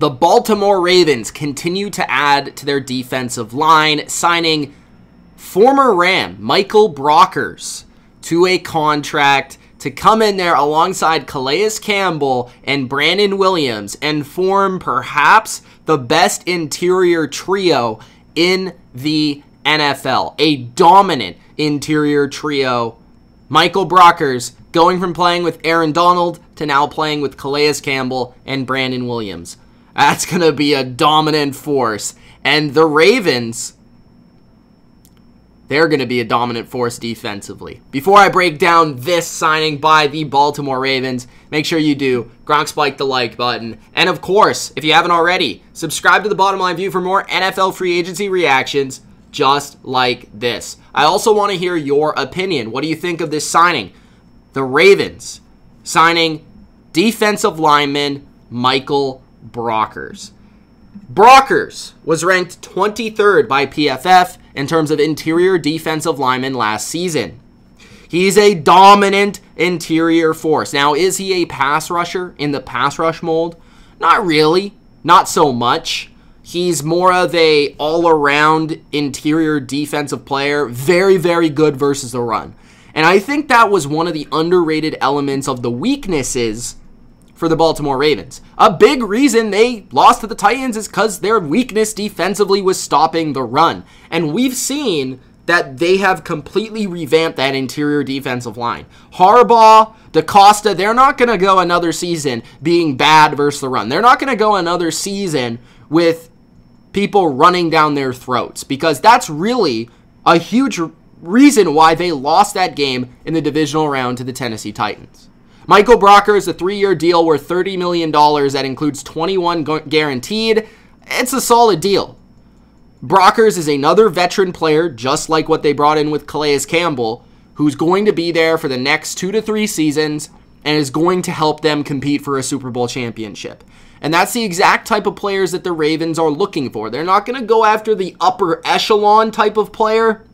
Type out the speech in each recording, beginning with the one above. The Baltimore Ravens continue to add to their defensive line, signing former Ram Michael Brockers to a contract to come in there alongside Calais Campbell and Brandon Williams and form perhaps the best interior trio in the NFL. A dominant interior trio. Michael Brockers going from playing with Aaron Donald to now playing with Calais Campbell and Brandon Williams. That's going to be a dominant force. And the Ravens, they're going to be a dominant force defensively. Before I break down this signing by the Baltimore Ravens, make sure you do Gronk spike the like button. And of course, if you haven't already, subscribe to the Bottom Line View for more NFL free agency reactions just like this. I also want to hear your opinion. What do you think of this signing? The Ravens signing defensive lineman Michael Brockers. Brockers was ranked 23rd by PFF in terms of interior defensive linemen last season. He's a dominant interior force. Now, is he a pass rusher in the pass rush mold? Not really. Not so much. He's more of a all-around interior defensive player. Very, very good versus the run. And I think that was one of the underrated elements of the weaknesses for the Baltimore Ravens. A big reason they lost to the Titans is because their weakness defensively was stopping the run. And we've seen that they have completely revamped that interior defensive line. Harbaugh, DeCosta, they're not going to go another season being bad versus the run. They're not going to go another season with people running down their throats, because that's really a huge reason why they lost that game in the divisional round to the Tennessee Titans. Michael Brockers, a 3-year deal worth $30 million. That includes $21 guaranteed. It's a solid deal. Brockers is another veteran player, just like what they brought in with Calais Campbell, who's going to be there for the next 2 to 3 seasons and is going to help them compete for a Super Bowl championship. And that's the exact type of players that the Ravens are looking for. They're not going to go after the upper echelon type of player.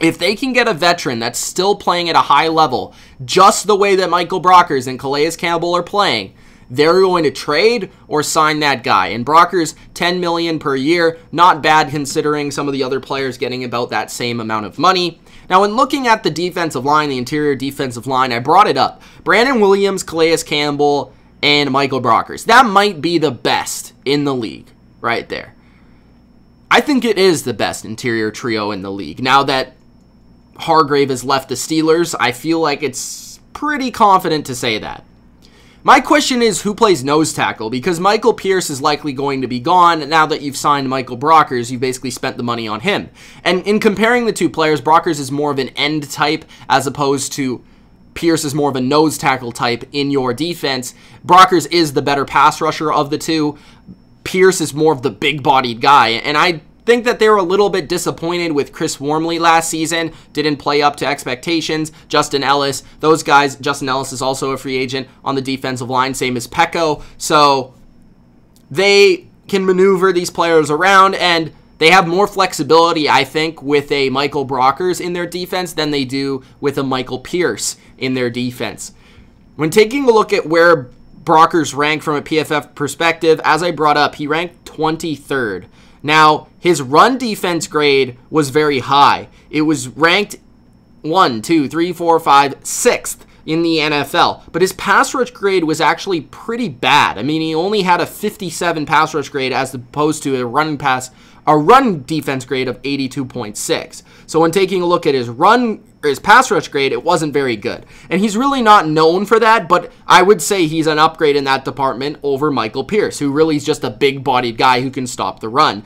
If they can get a veteran that's still playing at a high level, just the way that Michael Brockers and Calais Campbell are playing, they're going to trade or sign that guy. And Brockers, $10 million per year, not bad considering some of the other players getting about that same amount of money. Now, when looking at the defensive line, the interior defensive line, I brought it up. Brandon Williams, Calais Campbell, and Michael Brockers. That might be the best in the league right there. I think it is the best interior trio in the league. Now that Hargrave has left the Steelers, I feel like it's pretty confident to say that. My question is, who plays nose tackle? Because Michael Pierce is likely going to be gone. Now that you've signed Michael Brockers, you've basically spent the money on him. And in comparing the two players, Brockers is more of an end type as opposed to Pierce is more of a nose tackle type in your defense. Brockers is the better pass rusher of the two. Pierce is more of the big-bodied guy. And I think that they were a little bit disappointed with Chris Wormley last season. Didn't play up to expectations. Justin Ellis, those guys. Justin Ellis is also a free agent on the defensive line, same as Pecco. So they can maneuver these players around, and they have more flexibility, I think, with a Michael Brockers in their defense than they do with a Michael Pierce in their defense. When taking a look at where Brockers ranked from a PFF perspective, as I brought up, he ranked 23rd. Now, his run defense grade was very high. It was ranked 1, 2, 3, 4, 5, 6th in the NFL. But his pass rush grade was actually pretty bad. I mean, he only had a 57 pass rush grade as opposed to a run defense grade of 82.6. So when taking a look at his pass rush grade, it wasn't very good. And he's really not known for that, but I would say he's an upgrade in that department over Michael Pierce, who really is just a big-bodied guy who can stop the run.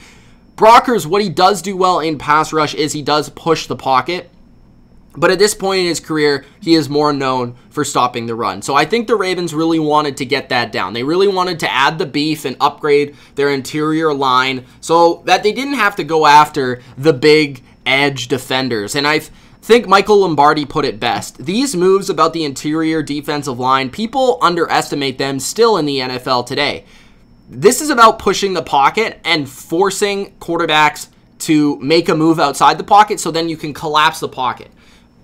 Brockers, what he does do well in pass rush is he does push the pocket, but at this point in his career, he is more known for stopping the run. So I think the Ravens really wanted to get that down. They really wanted to add the beef and upgrade their interior line so that they didn't have to go after the big edge defenders. And I think Michael Lombardi put it best. These moves about the interior defensive line, people underestimate them still in the NFL today. This is about pushing the pocket and forcing quarterbacks to make a move outside the pocket so then you can collapse the pocket.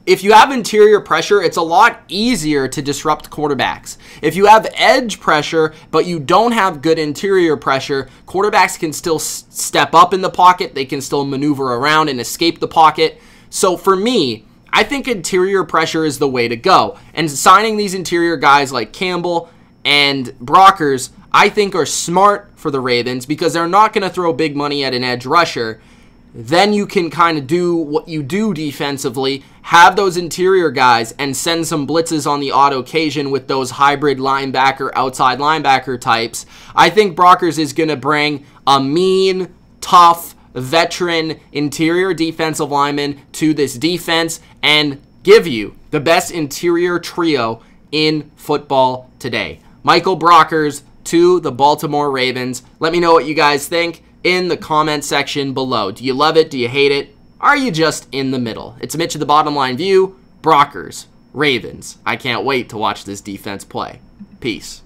If you have interior pressure, it's a lot easier to disrupt quarterbacks. If you have edge pressure, but you don't have good interior pressure, quarterbacks can still step up in the pocket. They can still maneuver around and escape the pocket. So for me, I think interior pressure is the way to go. And signing these interior guys like Campbell and Brockers, I think are smart for the Ravens because they're not going to throw big money at an edge rusher. Then you can kind of do what you do defensively, have those interior guys and send some blitzes on the odd occasion with those hybrid linebacker, outside linebacker types. I think Brockers is going to bring a mean, tough, veteran interior defensive lineman to this defense and give you the best interior trio in football today. Michael Brockers to the Baltimore Ravens. Let me know what you guys think in the comment section below. Do you love it? Do you hate it? Are you just in the middle? It's Mitch of the Bottom Line View. Brockers, Ravens. I can't wait to watch this defense play. Peace.